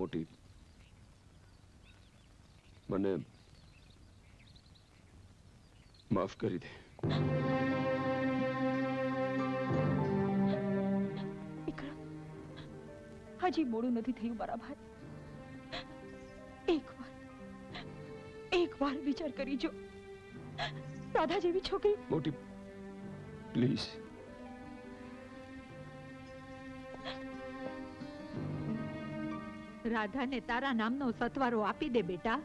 मोटी मने माफ करी दे। हजी मोड़ू नहीं थी मारा भाई। एक बार विचार करी जो राधा जेवी छोकरी। मोटी प्लीज राधा ने तारा नाम नो सत्वारो आपी दे बेटा।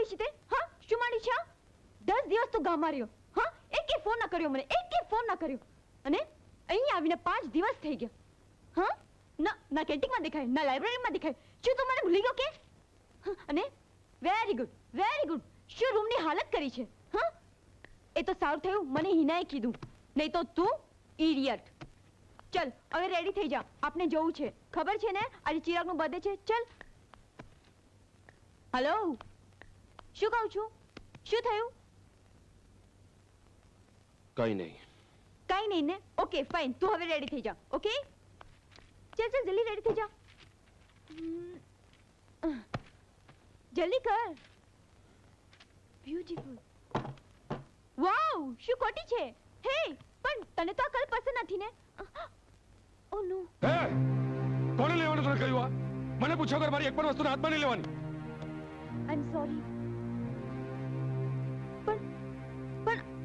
हाँ, दस दिवस तो गाम मार्यो, हाँ, एक के फोन ना करियो, अने अहीं आवीने 5 दिवस थई गया, हाँ, ना कैंटीन में दिखाई, ना लाइब्रेरी में दिखाई, शू तो मने भूली गयो के? हाँ, अने वेरी गुड, शू रूम नी हालत करी छे, हाँ, ए तो सारू थयु, मने हिनाए कीधुं, नहीं तो तू इडियट, चल, हवे रेडी थई जा, आपने जवुं छे, खबर छे ने, आज चिराग नो बर्थडे छे, चल, हेलो शू कहू छू? शू थयू? काई नहीं ने? ओके फाइन तू हवे रेडी थई जा ओके चल जल्दी रेडी थई जा जल्दी कर ब्यूटीफुल वाव शू कोटी छे हे पण तने तो कल पसंद नथी ने ओ नो हे कोने लेवानो तने कह्युं आ मने पूछो कर मारी एक पण वस्तु हाथ में नहीं लेवानी आई एम सॉरी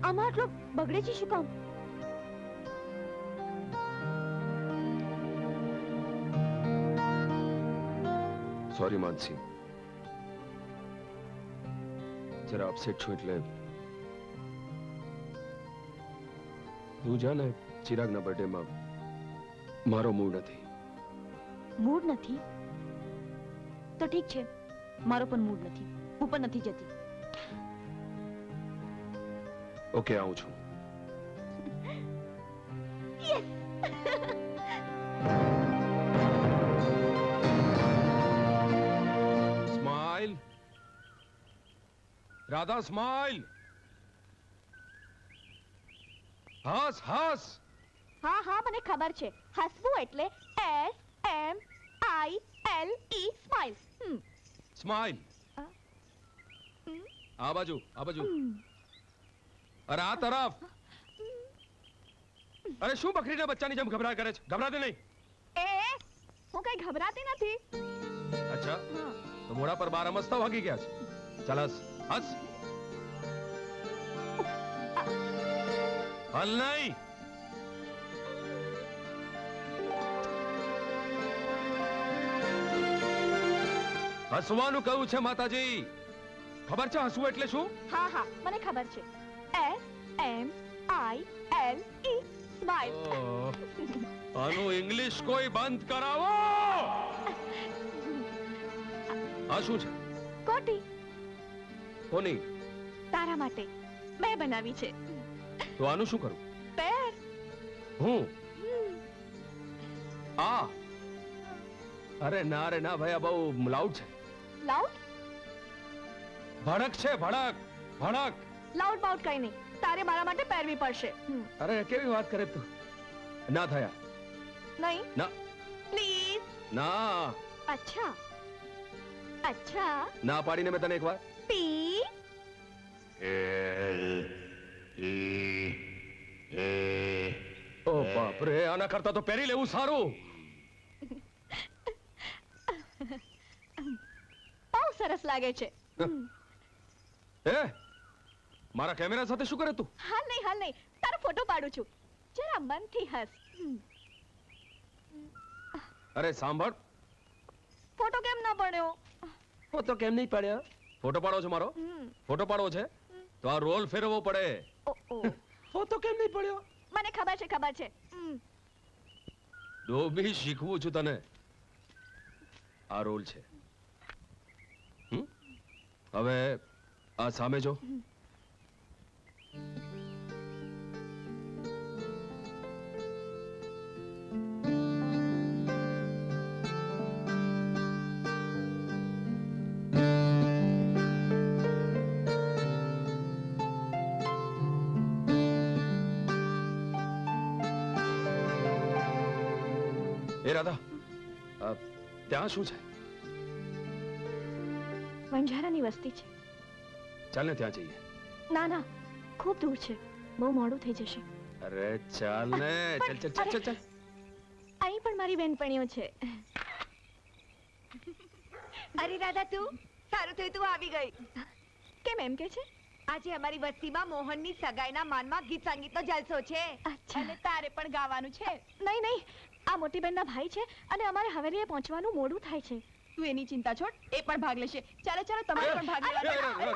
आमाटलो बगड़े छी शुं काम सॉरी मानसी जरा अपसेट छो એટલે તું જાને ચિરાગના બર્થડે માં મારો મૂડ નથી તો ઠીક છે મારો પણ મૂડ નથી હું પણ નથી જતી ओके आऊं छू स्माइल राधा स्माइल हस हस हाँ हाँ मने खबर छे हसवू एटले SMILE स्माइल स्माइल आ बाजू अरे आ तरफ अरे शू बकरी ना बच्चा नहीं जम घबरा करे घबराते नहीं ए वो कई घबराती नहीं अच्छा हाँ। तो मोड़ा पर बारा मस्ता भागी क्या चल हस हल नहीं हसवानु कहू छे माताजी खबर छे हंसू એટલે શું? હા હા મને ખબર છે. SMILE smile. આનો ઇંગ્લિશ કોઈ બંધ કરાવો. આ શું છે? કોટી. કોની? તારા માટે મેં બનાવી છે. તો આનું શું કરું? પેર. હું. આ. अरे ना भाई अब लाउड है। लाउड? भड़क छे भड़क भड़क। लाउड बाउट कहीं नहीं। तारे मारा माटे पैर भी पड़शे। अरे केवी बात करे तू? ना थाया। नहीं। ना। प्लीज। ना। अच्छा। अच्छा। ना पाड़ी ने मैं तने एक बार। पी। ओ बाप रे आना करता तो पैरी ले उसारू। બહુ સરસ લાગે છે એ મારા કેમેરા સાથે શું કરે તું હાલ નહીં તારો ફોટો પાડું છું જરા મનથી હસ અરે સાંભળ ફોટો કેમ ન પડ્યો ફોટો કેમ નહીં પડ્યો ફોટો પાડો છો મારો ફોટો પાડો છે તો આ રોલ ફેરવવો પડે ઓહો ફોટો કેમ નહીં પડ્યો મને ખબર છે ડોબી શીખવું છું તને આ રોલ છે હવે આ સામે જો એ રાધા ત્યાં શું છે વંજારાની વસ્તી છે ચાલને ત્યાં જઈએ ના ના ખૂબ દૂર છે બહુ મોડું થઈ જશે અરે ચાલને ચલ ચલ ચલ ચલ અહીં પણ મારી બહેનપણીઓ છે અરે રાધા તું સારું થયું તું આવી ગઈ કેમ એમ કે છે આજે અમારી વસ્તીમાં મોહનની સગાઈના માનમાં ગીત સંગીતનો જલસો છે અને તારે પણ ગાવાનું છે નહીં નહીં આ મોટી બહેનના ભાઈ છે અને અમારે હવેલીએ પહોંચવાનું મોડું થાય છે તું એની ચિંતા છોડ એ પણ ભાગ લેશે ચાલો ચાલો તમારે પણ ભાગ લેવાનો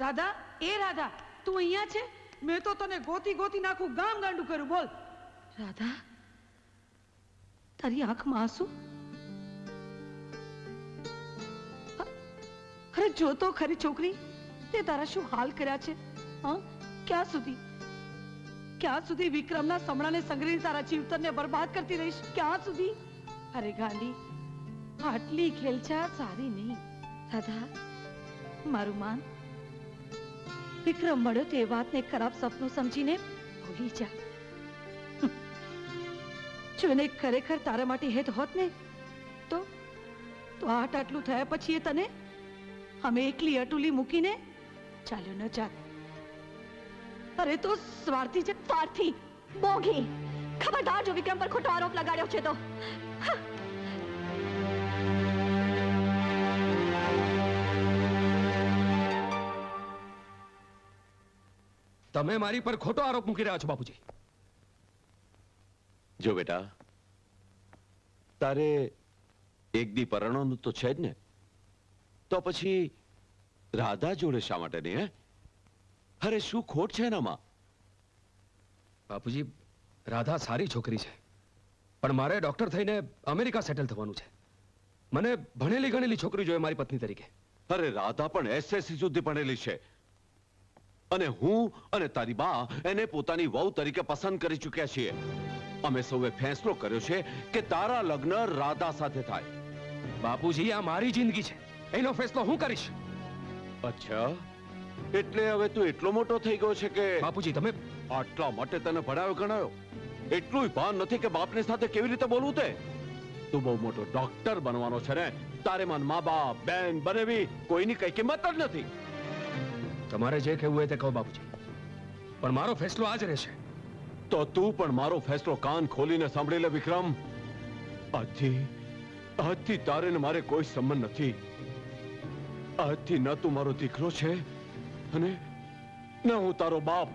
राधा ए राधा तू अहींया छे मैं तो तने गोती गोती नाखू गाम गांडू करू बोल राधा तारी आंख में आंसू अरे जो तो खरी छोकरी ते तारा शू हाल कर्या छे हां क्या सुधी विक्रम ना समणा ने संगरी तारा जीवतर ने बर्बाद करती रहीश क्या सुधी अरे गांडी आटली खेलछा सारी नहीं राधा मारू मान विक्रम मळ्यो ते वात ने खराब सपनों समझीने भूली जा जो ने खरेखर तारा माटे हेत होत ने तो आट आटलू थया पछी ए तने हमें एकली अटूली मूकीने चाल्यो न जात अरे तो स्वार्थी जे स्वार्थी बोगी खबरदार जो विक्रम पर खोटो आरोप लगाड्यो छे तो तमे मारी पर खोटो आरोप मूकी रह्या छो बापूजी जो बेटा तारे एक दी परणानु तो छे ज ने तो पछी राधा जोड़े शा माटे ने अरे शू खोट छे ना मां बापूजी राधा सारी छोकरी छे पण मारे डॉक्टर थईने अमेरिका सेटल थवानुं छे मने भणेली गणेली छोकरी जोईए मारी पत्नी तरीके अरे राधा पण एसएससी सुधी भणेली छे अने हूँ अने तारी बा एने पोतानी वहू तरीके पसंद करी चुक्या छे अमे सौए फैसलो कर्यो छे के तारा लग्न राधा साथे थाय बापूजी आ मारी जिंदगी छे एनो फैसलो हूँ करीश अच्छा एटले हवे तू एटलो मोटो थई गयो छे के बापूजी तमे आटला माटे तने भणायो गणायो एटलुंय भान नथी के बापनी साथे केवी रीते बोलवुं ते तू बहु मोटो डॉक्टर बनवानो छे ने तारे मन मां बाप बहन बनेवी कोईनी कई किंमत ज नथी तुम्हारे जे कहू है ते कहो बापूजी पर मारो फैसलो आज रहेशे तो तू पण मारो फैसलो कान खोली ने सांभळी ले विक्रम आधी तारे ने मारे कोई संबंध नथी आधी ना तू मारो दीकरो छे अने ना हूँ तारो बाप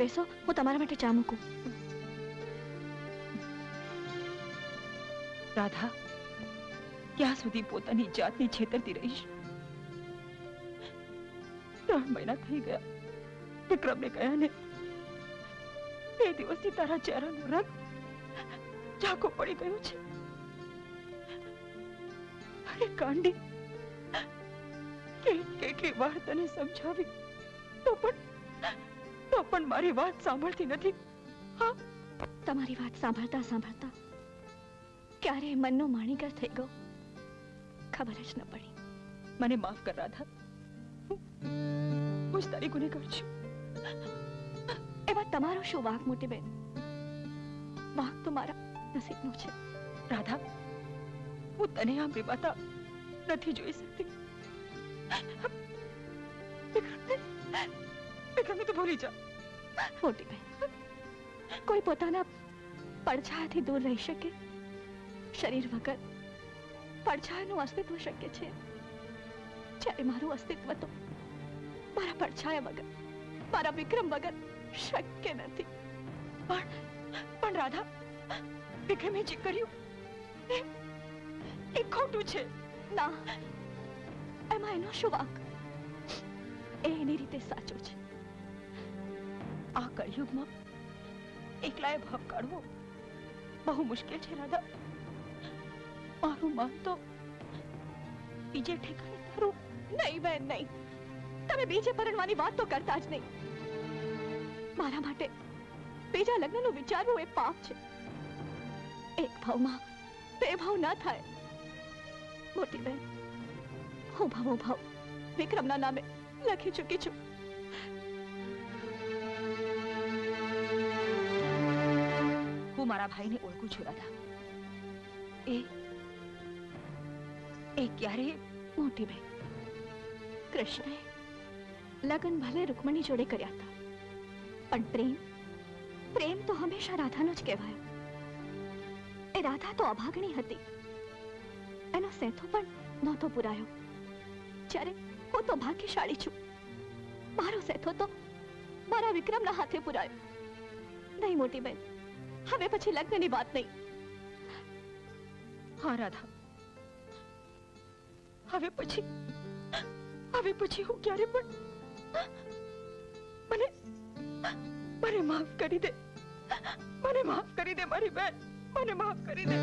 बेसो हूँ तमारा माटे चा मूकू राधा क्या सुधी पोतानी जातने छेतरती रहीश 3 महीना थई गया विक्रम ने कह्या ने ए दिवसथी तारा चेहरानो रंग झाको पड़ी गयो छे अरे कांडी केटली वार तने समझावी तो पण मारी बात सांभळती नथी हां तमारी बात सांभळता क्यारे मननो माणिकर થઈ ગયો ખબર જ ન પડી મને માફ કર રાધા હું તારી ગુનેગાર છું એ વાત તમારો શું વાક મોટી બેન વાક તો મારા નસીબનું છે રાધા હું તને આમ બેબતા નથી જોઈ શકતી विक्रम तो भूली जा मोटी बहन कोई पोताना परछाया थी दूर रही सके शरीर वगर परछायानु अस्तित्व शक्य छे जय मारू अस्तित्व तो मारा परछाया वगर मारा विक्रम वगर शक्य नथी पण राधा विक्रमे जी करियो ए खोटू छे ना एम आई नो शुवाक एनी रीते साचो छे आ कलयुग में एकलाए भाव काढवो बहु मुश्किल छे राधा मारू मान तो बीजे ठिकाने तारू नहीं बहन नहीं तमे बीजे परणवानी बात तो करता ज नहीं मारा माटे बीजा लग्ननु विचारवो ए पाप छे एक भाव में बे भाव ना थाय मोटी बहन हूँ भावो भाव विक्रम ना नामे लखी चुकी छु मारा भाई ने ओळखू छु राधा ए क्यारे मोटी बहन कृष्ण लगन भले रुक्मणी जोड़े कर्या था पण प्रेम प्रेम तो हमेशा राधानो ज कहेवायो। ए राधा तो अभागणी हती, एनो सेथो पण नहोतो पुरायो, ज्यारे हूँ तो भाग्यशाळी छू। मारो सेथो तो मारा विक्रमना हाथे पुरायो। नहीं मोटी बेन, हवे पछी लग्ननी बात नहीं। हाँ राधा, हवे पछी हूँ क्यारे पण मने माफ करी दे, मारी बेन, मने माफ करी दे।